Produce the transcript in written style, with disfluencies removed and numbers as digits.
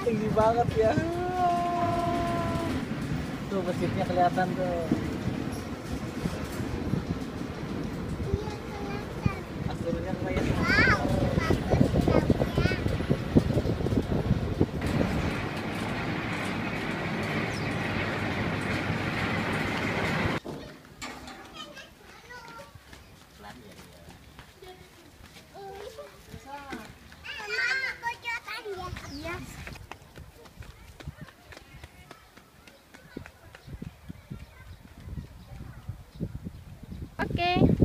Tinggi banget ya. Tuh masjidnya kelihatan tuh. Aslinya kelihatan. Okay.